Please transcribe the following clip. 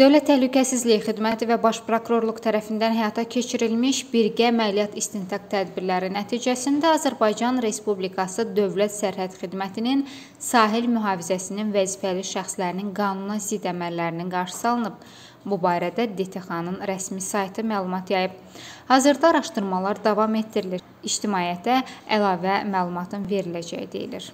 Dövlət Təhlükəsizliyi Xidməti və Baş Prokurorluq tərəfindən həyata keçirilmiş birgə əməliyyat istintaq tədbirləri nəticəsində Azərbaycan Respublikası Dövlət Sərhəd Xidmətinin sahil mühafizəsinin vəzifəli şəxslərinin qanuna zidd əməllərinin qarşısı alınıb. Bu barədə DTX-nın rəsmi saytı məlumat yayıb. Hazırda araşdırmalar davam etdirilir. İctimaiyyətə əlavə məlumatın veriləcəyi deyilir.